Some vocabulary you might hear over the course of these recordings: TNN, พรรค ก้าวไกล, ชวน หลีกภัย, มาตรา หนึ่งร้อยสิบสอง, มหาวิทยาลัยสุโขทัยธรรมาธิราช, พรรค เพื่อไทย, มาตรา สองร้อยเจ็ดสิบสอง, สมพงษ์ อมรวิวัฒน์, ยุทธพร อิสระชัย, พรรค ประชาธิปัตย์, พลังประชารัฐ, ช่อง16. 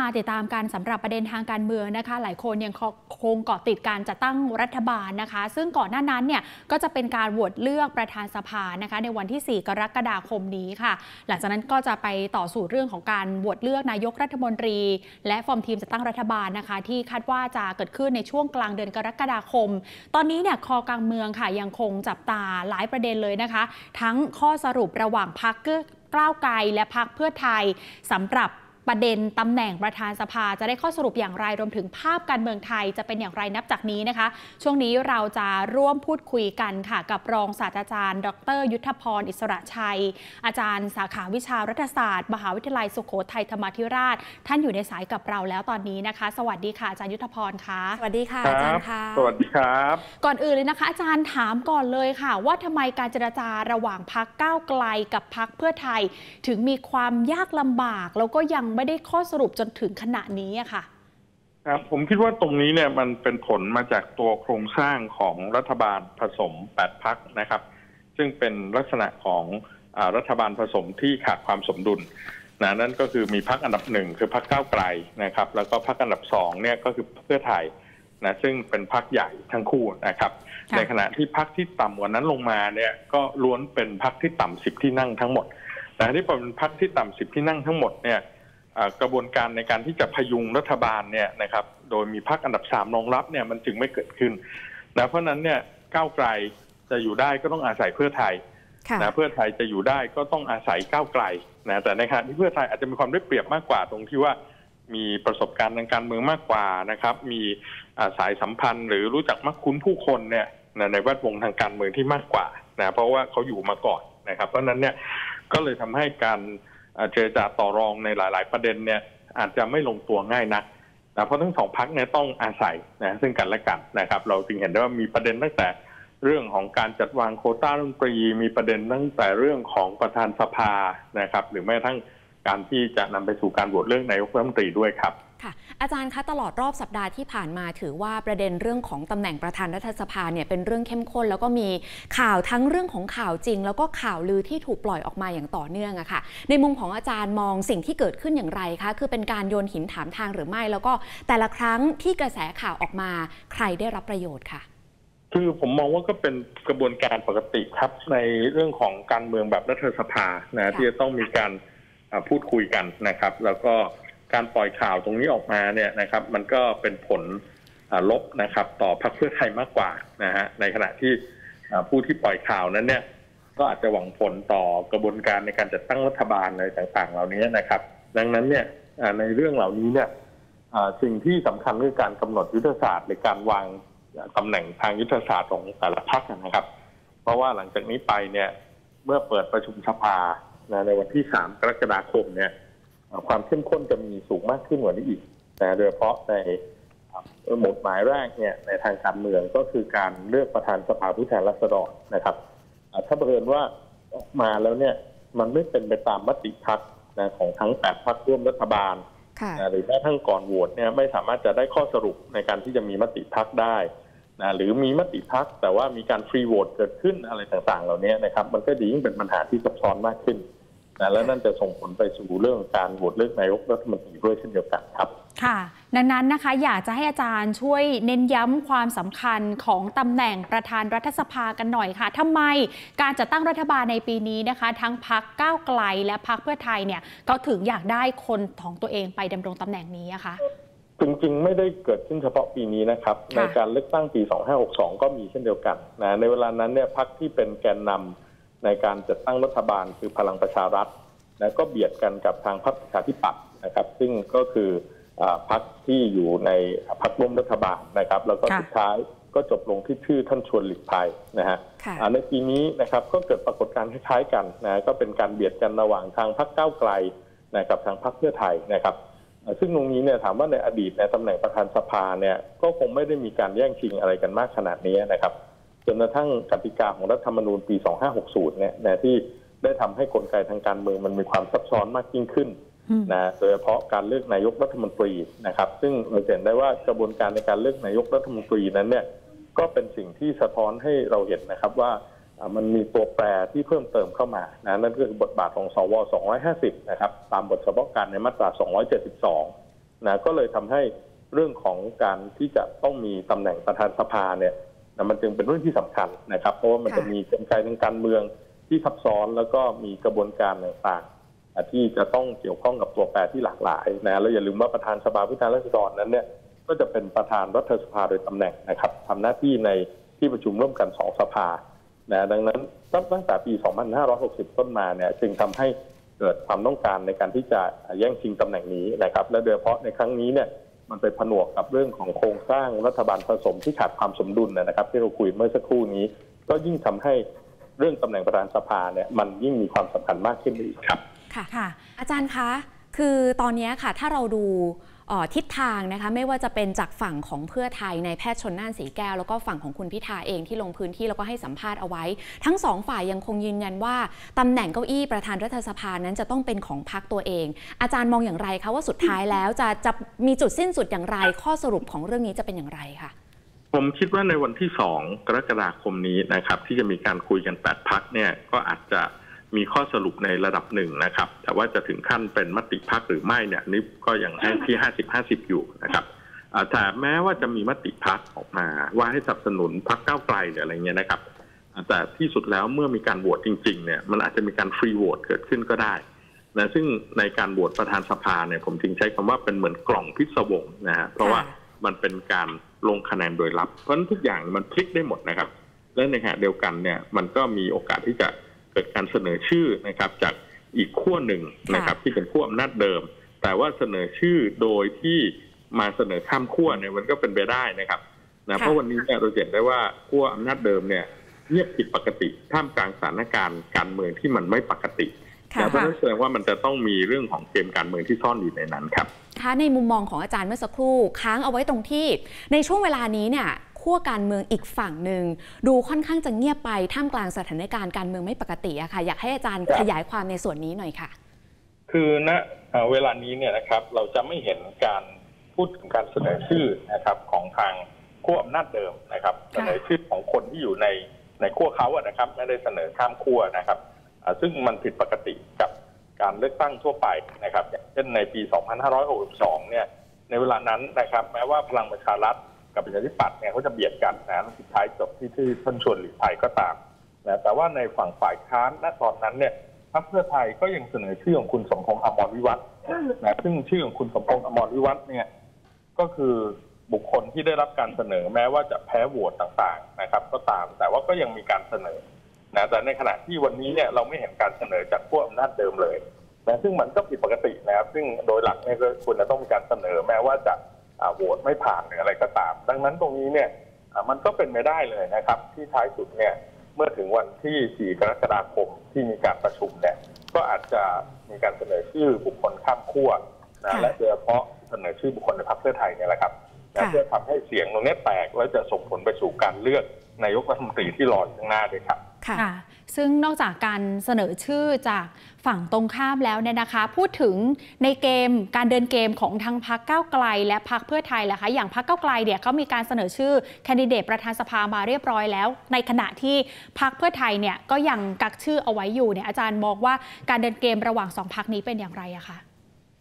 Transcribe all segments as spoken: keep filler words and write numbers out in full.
มาติดตามกันสำหรับประเด็นทางการเมืองนะคะหลายคนยังคงเกาะติดการจัดตั้งรัฐบาลนะคะซึ่งก่อนหน้านั้นเนี่ยก็จะเป็นการโหวตเลือกประธานสภานะคะในวันที่สี่กรกฎาคมนี้ค่ะหลังจากนั้นก็จะไปต่อสู่เรื่องของการโหวตเลือกนายกรัฐมนตรีและฟอร์มทีมจัดตั้งรัฐบาลนะคะที่คาดว่าจะเกิดขึ้นในช่วงกลางเดือนกรกฎาคมตอนนี้เนี่ยคอการเมืองค่ะยังคงจับตาหลายประเด็นเลยนะคะทั้งข้อสรุประหว่างพรรคก้าวไกลและพรรคเพื่อไทยสำหรับประเด็นตำแหน่งประธานสภาจะได้ข้อสรุปอย่างไรรวมถึงภาพการเมืองไทยจะเป็นอย่างไรนับจากนี้นะคะช่วงนี้เราจะร่วมพูดคุยกันค่ะกับรองศาสตราจารย์ดร.ยุทธพรอิสระชัยอาจารย์สาขาวิชารัฐศาสตร์มหาวิทยาลัยสุโขทัยธรรมาธิราชท่านอยู่ในสายกับเราแล้วตอนนี้นะคะสวัสดีค่ะอาจารย์ยุทธพรค่ะสวัสดีค่ะอาจารย์ค่ะสวัสดีครับก่อนอื่นเลยนะคะอาจารย์ถามก่อนเลยค่ะว่าทำไมการเจรจาระหว่างพรรคก้าวไกลกับพรรคเพื่อไทยถึงมีความยากลำบากแล้วก็ยังไม่ได้ข้อสรุปจนถึงขณะนี้อะค่ะครับผมคิดว่าตรงนี้เนี่ยมันเป็นผลมาจากตัวโครงสร้างของรัฐบาลผสมแปดพรรคนะครับซึ่งเป็นลักษณะของรัฐบาลผสมที่ขาดความสมดุลนะนั่นก็คือมีพรรคอันดับหนึ่งคือพรรคก้าวไกลนะครับแล้วก็พรรคอันดับสองเนี่ยก็คือเพื่อไทยนะซึ่งเป็นพรรคใหญ่ทั้งคู่นะครับในขณะที่พรรคที่ต่ำกว่านั้นลงมาเนี่ยก็ล้วนเป็นพรรคที่ต่ำสิบที่นั่งทั้งหมดแต่ที่เป็นพรรคที่ต่ำสิบที่นั่งทั้งหมดเนี่ยกระบวนการในการที่จะพยุงรัฐบาลเนี่ยนะครับโดยมีพรรคอันดับสามรองรับเนี่ยมันจึงไม่เกิดขึ้นนะเพราะนั้นเนี่ยก้าวไกลจะอยู่ได้ก็ต้องอาศัยเพื่อไทยนะเพื่อไทยจะอยู่ได้ก็ต้องอาศัยก้าวไกลนะแต่ในขณะที่เพื่อไทยอาจจะมีความได้เปรียบมากกว่าตรงที่ว่ามีประสบการณ์ทางการเมืองมากกว่านะครับมีสายสัมพันธ์หรือรู้จักมักคุ้นผู้คนเนี่ยในแวดวงทางการเมืองที่มากกว่านะเพราะว่าเขาอยู่มาก่อนนะครับเพราะนั้นเนี่ยก็เลยทำให้การเจรจาต่อรองในหลายๆประเด็นเนี่ยอาจจะไม่ลงตัวง่ายนักนะเพราะทั้งสองพรรคเนี่ยต้องอาศัยนะซึ่งกันและกันนะครับเราจึงเห็นได้ว่ามีประเด็นตั้งแต่เรื่องของการจัดวางโควต้ารัฐมนตรีมีประเด็นตั้งแต่เรื่องของประธานสภานะครับหรือแม้ทั้งการที่จะนำไปสู่การโหวตเรื่องนายกรัฐมนตรีด้วยครับค่ะอาจารย์คะตลอดรอบสัปดาห์ที่ผ่านมาถือว่าประเด็นเรื่องของตำแหน่งประธานรัฐสภาเนี่ยเป็นเรื่องเข้มข้นแล้วก็มีข่าวทั้งเรื่องของข่าวจริงแล้วก็ข่าวลือที่ถูกปล่อยออกมาอย่างต่อเนื่องอะค่ะในมุมของอาจารย์มองสิ่งที่เกิดขึ้นอย่างไรคะคือเป็นการโยนหินถามทางหรือไม่แล้วก็แต่ละครั้งที่กระแสข่าวออกมาใครได้รับประโยชน์ค่ะคือผมมองว่าก็เป็นกระบวนการปกติครับในเรื่องของการเมืองแบบรัฐสภานะที่จะต้องมีการพูดคุยกันนะครับแล้วก็การปล่อยข่าวตรงนี้ออกมาเนี่ยนะครับมันก็เป็นผลลบนะครับต่อพรรคเพื่อไทยมากกว่านะฮะในขณะที่ผู้ที่ปล่อยข่าวนั้นเนี่ยก็อาจจะหวังผลต่อกระบวนการในการจัดตั้งรัฐบาลอะไรต่างๆเหล่านี้นะครับดังนั้นเนี่ยในเรื่องเหล่านี้เนี่ยสิ่งที่สำคัญคือการกำหนดยุทธศาสตร์หรือการวางตำแหน่งทางยุทธศาสตร์ของแต่ละพรรคนะครับเพราะว่าหลังจากนี้ไปเนี่ยเมื่อเปิดประชุมสภาในวันที่สามกรกฎาคมเนี่ยความเข้มข้นจะมีสูงมากขึ้นกว่านี้อีกนะโดยเฉพาะในหมวดหมายแรกเนี่ยในทางการเมืองก็คือการเลือกประธานสภาผู้แทนราษฎรนะครับถ้าเผอิญว่าออกมาแล้วเนี่ยมันไม่เป็นไปตามมติพรรคของทั้งแปดพรรคร่วมรัฐบาลหรือแม้ทั้งก่อนโหวตเนี่ยไม่สามารถจะได้ข้อสรุปในการที่จะมีมติพรรคได้นะหรือมีมติพรรคแต่ว่ามีการฟรีโหวตเกิดขึ้นอะไรต่างๆเหล่านี้นะครับมันก็ยิ่งเป็นปัญหาที่ซับซ้อนมากขึ้นแล้วนั่นจะส่งผลไปสู่เรื่องการโหวตเลือกนายกรัฐมนตรีด้วยเช่นเดียวกันครับค่ะดังนั้นนะคะอยากจะให้อาจารย์ช่วยเน้นย้ำความสำคัญของตำแหน่งประธานรัฐสภากันหน่อยค่ะทำไมการจัดตั้งรัฐบาลในปีนี้นะคะทั้งพรรคก้าวไกลและพรรคเพื่อไทยเนี่ยเขาถึงอยากได้คนของตัวเองไปดำรงตำแหน่งนี้นะคะจริงๆไม่ได้เกิดขึ้นเฉพาะปีนี้นะครับในการเลือกตั้งปีสองห้าหกสองก็มีเช่นเดียวกันนะในเวลานั้นเนี่ยพรรคที่เป็นแกนนำในการจัดตั้งรัฐบาลคือพลังประชารัฐนะก็เบียดกันกับทางพรรคประชาธิปัตย์นะครับซึ่งก็คือพรรคที่อยู่ในพรรคร่วมรัฐบาลนะครับแล้วก็สุดท้ายก็จบลงที่ชื่อท่านชวนหลีกภัยนะฮะในปีนี้นะครับก็เกิดปรากฏการณ์คล้ายๆกันนะก็เป็นการเบียดกันระหว่างทางพรรคก้าวไกลนะกับทางพรรคเพื่อไทยนะครับซึ่งตรงนี้เนี่ยถามว่าในอดีตในตำแหน่งประธานสภาเนี่ยก็คงไม่ได้มีการแย่งชิงอะไรกันมากขนาดนี้นะครับจนกระทั่งกติกาของรัฐธรรมนูญปีสองห้าหกศูนย์เนี่ยนะที่ได้ทำให้กลไกทางการเมืองมันมีความซับซ้อนมากยิ่งขึ้นนะโดยเฉพาะการเลือกนายกรัฐมนตรีนะครับซึ่งเราเห็นได้ว่ากระบวนการในการเลือกนายกรัฐมนตรีนั้นเนี่ยก็เป็นสิ่งที่สะท้อนให้เราเห็นนะครับว่ามันมีตัวแปรที่เพิ่มเติมเข้ามานะนั่นก็คือบทบาทของสวสองร้อยห้าสิบนะครับตามบทเฉพาะการในมาตราสองร้อยเจ็ดสิบสอง นะก็เลยทำให้เรื่องของการที่จะต้องมีตำแหน่งประธานสภาเนี่ยนะมันจึงเป็นเรื่องที่สำคัญนะครับเพราะว่ามันจะมีกลไกทางการเมืองที่ซับซ้อนแล้วก็มีกระบวนการต่างๆที่จะต้องเกี่ยวข้องกับตัวแปรที่หลากหลายนะแล้วอย่าลืมว่าประธานสภาผู้แทนราษฎรนั้นเนี่ยก็จะเป็นประธานรัฐสภาโดยตำแหน่งนะครับทำหน้าที่ในที่ประชุมร่วมกันสองสภานะดังนั้นตั้งแต่ปีสองพันห้าร้อยหกสิบต้นมาเนี่ยจึงทำให้เกิดความต้องการในการที่จะแย่งชิงตำแหน่งนี้นะครับและโดยเฉพาะในครั้งนี้เนี่ยมันไปผนวกกับเรื่องของโครงสร้างรัฐบาลผสมที่ขาดความสมดุลนะครับที่เราคุยเมื่อสักครู่นี้ก็ยิ่งทำให้เรื่องตำแหน่งประธานสภาเนี่ยมันยิ่งมีความสำคัญมากขึ้นอีกครับค่ะค่ะอาจารย์คะคือตอนนี้ค่ะถ้าเราดูทิศทางนะคะไม่ว่าจะเป็นจากฝั่งของเพื่อไทยในแพทย์ชลน่านสีแก้วแล้วก็ฝั่งของคุณพิธาเองที่ลงพื้นที่แล้วก็ให้สัมภาษณ์เอาไว้ทั้งสองฝ่ายยังคงยืนยันว่าตำแหน่งเก้าอี้ประธานรัฐสภานั้นจะต้องเป็นของพรรคตัวเองอาจารย์มองอย่างไรคะว่าสุดท้ายแล้วจะจะมีจุดสิ้นสุดอย่างไรข้อสรุปของเรื่องนี้จะเป็นอย่างไรคะผมคิดว่าในวันที่สองกรกฎาคมนี้นะครับที่จะมีการคุยกันแปดพรรคเนี่ยก็อาจจะมีข้อสรุปในระดับหนึ่งนะครับแต่ว่าจะถึงขั้นเป็นมติพรรคหรือไม่เนี่ยนี่ก็ยังให้ที่ห้าสิบห้าสิบอยู่นะครับแต่แม้ว่าจะมีมติพรรคออกมาว่าให้สนับสนุนพรรคก้าวไกลหรืออะไรเงี้ยนะครับแต่ที่สุดแล้วเมื่อมีการโหวตจริงๆเนี่ยมันอาจจะมีการฟรีโหวตเกิดขึ้นก็ได้นะซึ่งในการโหวตประธานสภาเนี่ยผมถึงใช้คำว่าเป็นเหมือนกล่องพิศวงนะฮะเพราะว่ามันเป็นการลงคะแนนโดยลับเพราะฉะนั้นทุกอย่างมันพลิกได้หมดนะครับและในขณะเดียวกันเนี่ยมันก็มีโอกาสที่จะเกิดการเสนอชื่อนะครับจากอีกขั้วหนึ่งนะครับที่เป็นขั้วอำนาจเดิมแต่ว่าเสนอชื่อโดยที่มาเสนอข้ามขั้วเนี่ยมันก็เป็นไปได้นะครับนะเพราะวันนี้เนี่ยเราเห็นได้ว่าขั้วอำนาจเดิมเนี่ยเงียบผิดปกติท่ามกลางสถานการณ์การเมืองที่มันไม่ปกติแต่เพราะนั่นแสดงว่ามันจะต้องมีเรื่องของเกมการเมืองที่ซ่อนอยู่ในนั้นครับถ้าในมุมมองของอาจารย์เมื่อสักครู่ค้างเอาไว้ตรงที่ในช่วงเวลานี้เนี่ยขั้วการเมืองอีกฝั่งหนึ่งดูค่อนข้างจะเงียบไปท่ามกลางสถานการณ์การเมืองไม่ปกติอะค่ะอยากให้อาจารย์ขยายความในส่วนนี้หน่อยค่ะคือณเวลานี้เนี่ยนะครับเราจะไม่เห็นการพูดถึงการเสนอชื่อนะครับของทางขั้วอำนาจเดิมนะครับเสนอชื่อของคนที่อยู่ในในขั้วเขาอะนะครับไม่ได้เสนอข้ามขั้วนะครับซึ่งมันผิดปกติกับการเลือกตั้งทั่วไปนะครับเช่นในปีสองพันห้าร้อยหกสิบสองเนี่ยในเวลานั้นนะครับแม้ว่าพลังประชารัฐกับประชาธิปัตย์เนี่ยเขาจะเบียดกันนะสุดท้ายจบที่ที่ท่านชวนหรือไทยก็ตามนะแต่ว่าในฝั่งฝ่ายค้านณตอนนั้นเนี่ยพรรคเพื่อไทยก็ยังเสนอชื่อของคุณสมพงษ์อมรวิวัฒน์นะซึ่งชื่อของคุณสมพงษ์อมรวิวัฒน์เนี่ยก็คือบุคคลที่ได้รับการเสนอแม้ว่าจะแพ้โหวตต่างๆนะครับก็ตามแต่ว่าก็ยังมีการเสนอนะแต่ในขณะที่วันนี้เนี่ยเราไม่เห็นการเสนอจากพวกอำนาจเดิมเลยนะซึ่งมันก็ผิดปกตินะครับซึ่งโดยหลักเนี่ยควรจะต้องมีการเสนอแม้ว่าจะโหวตไม่ผ่านหรืออะไรก็ตามดังนั้นตรงนี้เนี่ยมันก็เป็นไม่ได้เลยนะครับที่ท้ายสุดเนี่ยเมื่อถึงวันที่สี่กรกฎาคมที่มีการประชุมเนี่ยก็อาจจะมีการเสนอชื่อบุคคลข้ามขั้วนะและโดยเฉพาะเสนอชื่อบุคคลในพรรคเพื่อไทยเนี่ยแหละครับนะเพื่อทำให้เสียงตรงนี้แตกแล้วจะส่งผลไปสู่การเลือกนายกรัฐมนตรีที่รออยู่ข้างหน้าเลยครับค่ะซึ่งนอกจากการเสนอชื่อจากฝั่งตรงข้ามแล้วเนี่ยนะคะพูดถึงในเกมการเดินเกมของทางพรรคก้าวไกลและพรรคเพื่อไทยล่ะคะอย่างพรรคก้าวไกลเนี่ยเขามีการเสนอชื่อแคนดิเดตประธานสภามาเรียบร้อยแล้วในขณะที่พรรคเพื่อไทยเนี่ยก็ยังกักชื่อเอาไว้อยู่เนี่ยอาจารย์มองว่าการเดินเกมระหว่างสองพรรคนี้เป็นอย่างไรอะคะ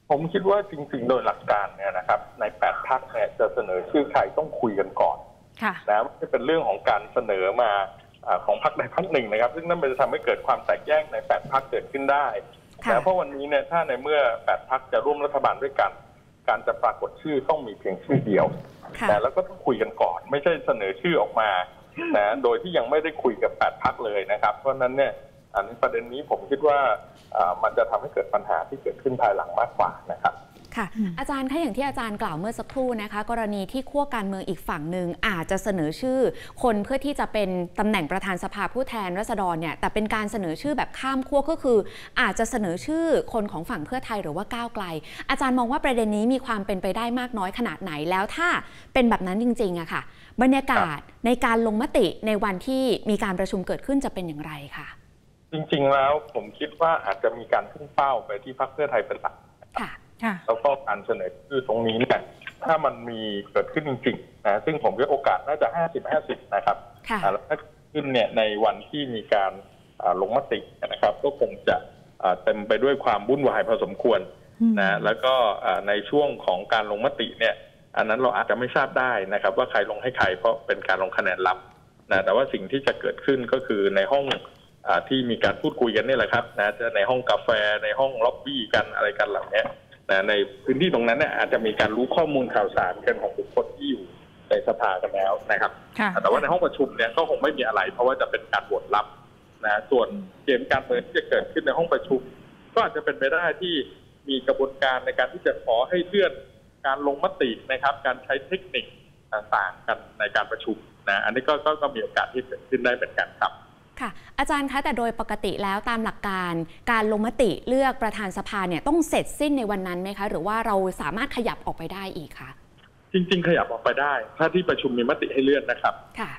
ผมคิดว่าจริงๆโดยหลักการเนี่ยนะครับในแปดพรรคเนี่ยจะเสนอชื่อใครต้องคุยกันก่อนนะไม่เป็นเรื่องของการเสนอมาของพรรคใดพรรคหนึ่งนะครับซึ่งนั่นมันจะทำให้เกิดความแตกแยกในแปดพรรคเกิดขึ้นได้แต่เพราะวันนี้เนี่ยถ้าในเมื่อแปดพรรคจะร่วมรัฐบาลด้วยกันการจะปรากฏชื่อต้องมีเพียงชื่อเดียวแต่แล้วก็ต้องคุยกันก่อนไม่ใช่เสนอชื่อออกมานะโดยที่ยังไม่ได้คุยกับแปดพรรคเลยนะครับเพราะนั้นเนี่ยอันนี้ประเด็นนี้ผมคิดว่ามันจะทำให้เกิดปัญหาที่เกิดขึ้นภายหลังมากกว่านะครับค่ะอาจารย์คะอย่างที่อาจารย์กล่าวเมื่อสักครู่นะคะกรณีที่ขั้วการเมืองอีกฝั่งหนึ่งอาจจะเสนอชื่อคนเพื่อที่จะเป็นตำแหน่งประธานสภาผู้แทนราษฎรเนี่ยแต่เป็นการเสนอชื่อแบบข้ามขั้วก็คืออาจจะเสนอชื่อคนของฝั่งเพื่อไทยหรือว่าก้าวไกลอาจารย์มองว่าประเด็นนี้มีความเป็นไปได้มากน้อยขนาดไหนแล้วถ้าเป็นแบบนั้นจริงๆอะค่ะบรรยากาศในการลงมติในวันที่มีการประชุมเกิดขึ้นจะเป็นอย่างไรค่ะจริงๆแล้วผมคิดว่าอาจจะมีการพุ่งเป้าไปที่พรรคเพื่อไทยเป็นหลักค่ะแล้วก็การเสนอชื่อตรงนี้เนี่ยถ้ามันมีเกิดขึ้นจริงๆนะซึ่งผมว่าโอกาสน่าจะ ห้าสิบ ห้าสิบ นะครับแล้วถ้าขึ้นเนี่ยในวันที่มีการลงมตินะครับก็คงจะเต็มไปด้วยความวุ่นวายพอสมควร นะแล้วก็ในช่วงของการลงมติเนี่ยอันนั้นเราอาจจะไม่ทราบได้นะครับว่าใครลงให้ใครเพราะเป็นการลงคะแนนลับนะแต่ว่าสิ่งที่จะเกิดขึ้นก็คือในห้องที่มีการพูดคุยกันนี่แหละครับนะจะในห้องกาแฟในห้องล็อบบี้กันอะไรกันเหล่านี้นะในพื้นที่ตรงนั้นเนี่ยอาจจะมีการรู้ข้อมูลข่าวสารกันของบุคคลที่อยู่ในสภากันแล้วนะครับแต่ว่าในห้องประชุมเนี่ยก็คงไม่มีอะไรเพราะว่าจะเป็นการโหวตลับนะส่วนเกมการเมืองที่จะเกิดขึ้นในห้องประชุมก็อาจจะเป็นไปได้ที่มีกระบวนการในการที่จะขอให้เลื่อนการลงมตินะครับการใช้เทคนิคต่างๆกันในการประชุมนะอันนี้ก็ก็มีโอกาสที่จะขึ้นได้เหมือนกันครับค่ะอาจารย์คะแต่โดยปกติแล้วตามหลักการการลงมติเลือกประธานสภาเนี่ยต้องเสร็จสิ้นในวันนั้นไหมคะหรือว่าเราสามารถขยับออกไปได้อีกคะจริงๆขยับออกไปได้ถ้าที่ประชุมมีมติให้เลื่อนนะครับ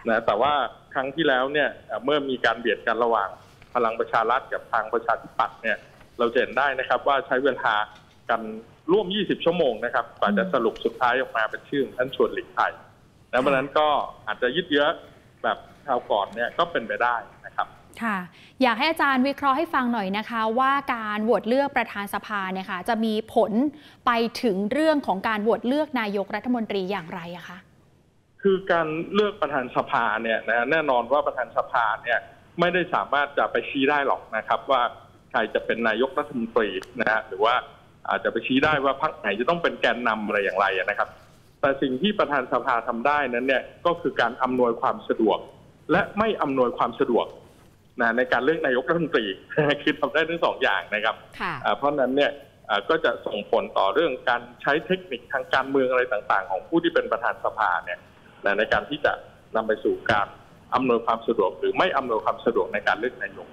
นะแต่ว่าครั้งที่แล้วเนี่ยเมื่อมีการเบียดกันระหว่างพลังประชารัฐกับทางประชาธิปัตย์เนี่ยเราเห็นได้นะครับว่าใช้เวลากันร่วมยี่สิบชั่วโมงนะครับกว่าจะสรุปสุดท้ายออกมาเป็นชื่อท่านชวนหลีกภัยแล้วเพราะนั้นก็อาจจะยืดเยื้อแบบคราวก่อนเนี่ยก็เป็นไปได้นะครับค่ะอยากให้อาจารย์วิเคราะห์ให้ฟังหน่อยนะคะว่าการโหวตเลือกประธานสภาเนี่ยค่ะจะมีผลไปถึงเรื่องของการโหวตเลือกนายกรัฐมนตรีอย่างไรอะคะคือการเลือกประธานสภาเนี่ยนะแน่นอนว่าประธานสภาเนี่ยไม่ได้สามารถจะไปชี้ได้หรอกนะครับว่าใครจะเป็นนายกรัฐมนตรีนะฮะหรือว่าอาจจะไปชี้ได้ว่าพรรคไหนจะต้องเป็นแกนนำอะไรอย่างไรนะครับแต่สิ่งที่ประธานสภาทำได้นั้นเนี่ยก็คือการอำนวยความสะดวกและไม่อำนวยความสะดวกนะในการเลือกนายกรัฐมนตรีคือทำได้ทั้งสองอย่างนะครับเพราะนั้นเนี่ยก็จะส่งผลต่อเรื่องการใช้เทคนิคทางการเมืองอะไรต่างๆของผู้ที่เป็นประธานสภาเนี่ยในการที่จะนำไปสู่การอำนวยความสะดวกหรือไม่อำนวยความสะดวกในการเลือกนายก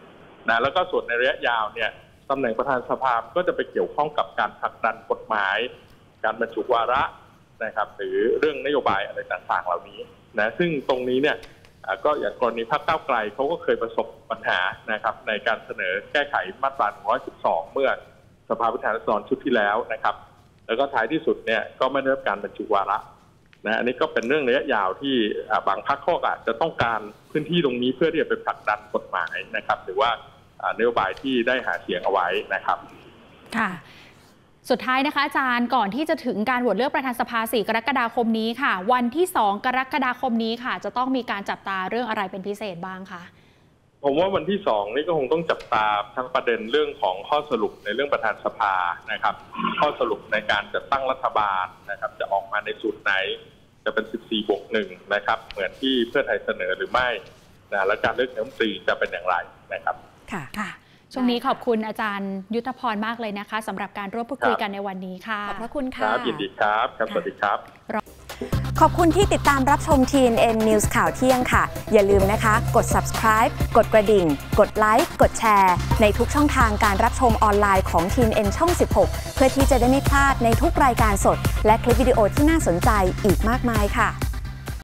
นะแล้วก็ส่วนในระยะยาวเนี่ยตำแหน่งประธานสภาก็จะไปเกี่ยวข้องกับการผลักดันกฎหมายการบรรจุวาระนะครับหรือเรื่องนโยบายอะไรต่างๆเหล่านี้นะซึ่งตรงนี้เนี่ยก็อย่างกรณีพรรคก้าวไกลเขาก็เคยประสบปัญหานะครับในการเสนอแก้ไขมาตรา หนึ่งร้อยสิบสอง เมื่อสภาผู้แทนราษฎรชุดที่แล้วนะครับแล้วก็ท้ายที่สุดเนี่ยก็ไม่ได้รับการบรรจุวาระนะอันนี้ก็เป็นเรื่องระยะยาวที่บางพรรคข้ออาจจะต้องการพื้นที่ตรงนี้เพื่อที่จะไปผลักดันกฎหมายนะครับหรือว่านโยบายที่ได้หาเสียงเอาไว้นะครับค่ะสุดท้ายนะคะอาจารย์ก่อนที่จะถึงการโหวตเลือกประธานสภาสี่กรกฎาคมนี้ค่ะวันที่สองกรกฎาคมนี้ค่ะจะต้องมีการจับตาเรื่องอะไรเป็นพิเศษบ้างคะผมว่าวันที่สองนี่ก็คงต้องจับตาทั้งประเด็นเรื่องของข้อสรุปในเรื่องประธานสภานะครับข้อสรุปในการจัดตั้งรัฐบาลนะครับจะออกมาในสูตรไหนจะเป็นสิบสี่บวกหนึ่งนะครับเหมือนที่เพื่อไทยเสนอหรือไม่นะและการเลือกนายกรัฐมนตรีจะเป็นอย่างไรนะครับค่ะค่ะช่วงนี้ขอบคุณอาจารย์ยุทธพรมากเลยนะคะสำหรับการร่วมพูดคุยกันในวันนี้ค่ะขอบพระคุณค่ะครับยินดีครับครับสวัสดีครับขอบคุณที่ติดตามรับชม ที เอ็น เอ็น News ข่าวเที่ยงค่ะอย่าลืมนะคะกด subscribe กดกระดิ่งกดไลค์กดแชร์ในทุกช่องทางการรับชมออนไลน์ของ ที เอ็น เอ็น ช่องสิบหกเพื่อที่จะได้ไม่พลาดในทุกรายการสดและคลิปวิดีโอที่น่าสนใจอีกมากมายค่ะ